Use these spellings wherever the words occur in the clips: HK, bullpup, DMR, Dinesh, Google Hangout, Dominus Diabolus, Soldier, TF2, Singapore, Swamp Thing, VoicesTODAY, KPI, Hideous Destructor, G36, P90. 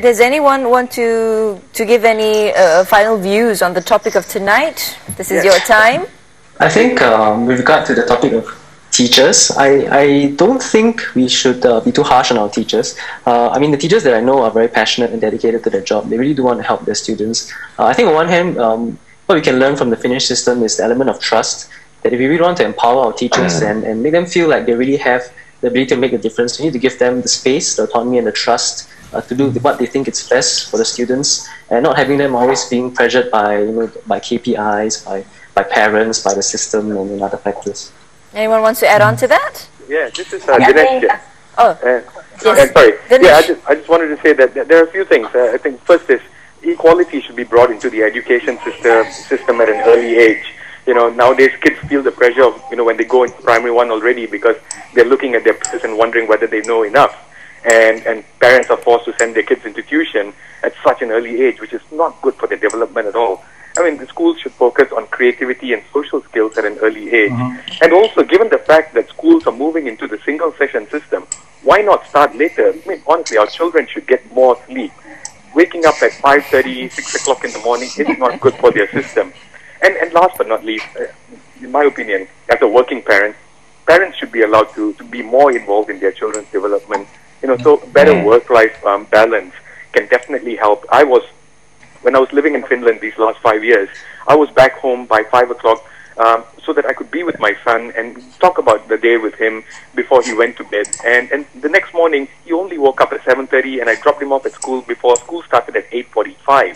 Does anyone want to give any final views on the topic of tonight? This is your time. I think with regard to the topic of teachers, I don't think we should be too harsh on our teachers. I mean, the teachers that I know are very passionate and dedicated to their job. They really do want to help their students. I think on one hand, what we can learn from the Finnish system is the element of trust, that if we really want to empower our teachers and make them feel like they really have the ability to make a difference, we need to give them the space, the autonomy and the trust to do what they think is best for the students, and not having them always being pressured by, you know, by KPIs, by parents, by the system and other factors. Anyone wants to add on to that? Yeah, this is Dinesh. Yeah. Oh, yes. Sorry. Dinesh. Yeah, I just wanted to say that there are a few things. I think first is equality should be brought into the education system at an early age. You know, nowadays kids feel the pressure of, you know, when they go into primary 1 already, because they're looking at their peers and wondering whether they know enough. And parents are forced to send their kids into tuition at such an early age, which is not good for their development at all. I mean, the schools should focus on creativity and social skills at an early age. Mm-hmm. And also, given the fact that schools are moving into the single-session system, why not start later? I mean, honestly, our children should get more sleep. Waking up at 5:30, 6 o'clock in the morning is not good for their system. And last but not least, in my opinion, as a working parent, parents should be allowed to be more involved in their children's development. You know, so better work-life balance can definitely help. When I was living in Finland these last 5 years, I was back home by 5 o'clock so that I could be with my son and talk about the day with him before he went to bed. And the next morning, he only woke up at 7:30 and I dropped him off at school before school started at 8:45.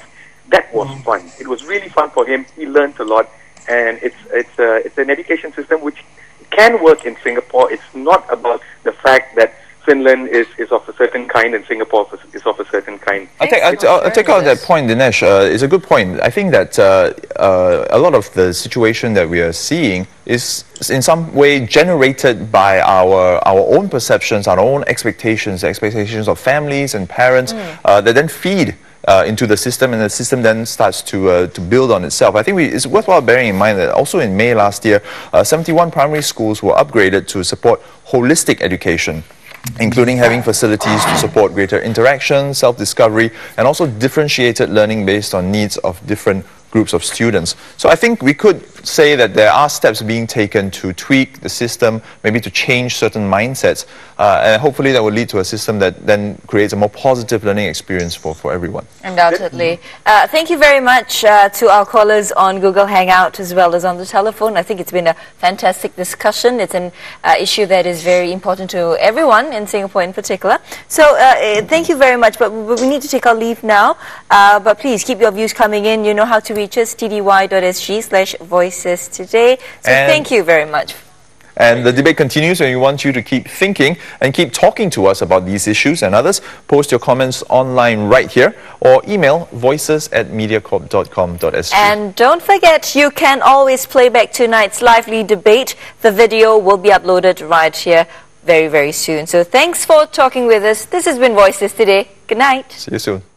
That was fun. It was really fun for him. He learned a lot. And it's an education system which can work in Singapore. It's not about the fact that Finland is of a certain kind and Singapore is of a certain kind. I'll take out that point, Dinesh. It's a good point. I think that a lot of the situation that we are seeing is in some way generated by our own perceptions, our own expectations, the expectations of families and parents that then feed into the system, and the system then starts to build on itself. I think it's worthwhile bearing in mind that also in May last year, 71 primary schools were upgraded to support holistic education, including having facilities to support greater interaction, self-discovery, and also differentiated learning based on needs of different groups of students. So I think we could say that there are steps being taken to tweak the system, maybe to change certain mindsets, and hopefully that will lead to a system that then creates a more positive learning experience for everyone. Undoubtedly. Thank you very much to our callers on Google Hangout as well as on the telephone. I think it's been a fantastic discussion. It's an issue that is very important to everyone in Singapore in particular. So thank you very much, but we need to take our leave now. But please keep your views coming in. You know how to reach us, tdy.sg/voicestoday. So and thank you very much. And the debate continues, and we want you to keep thinking and keep talking to us about these issues and others. Post your comments online right here or email voices@mediacorp.com.sg. And don't forget, you can always play back tonight's lively debate. The video will be uploaded right here very, very soon. So thanks for talking with us. This has been Voices Today. Good night. See you soon.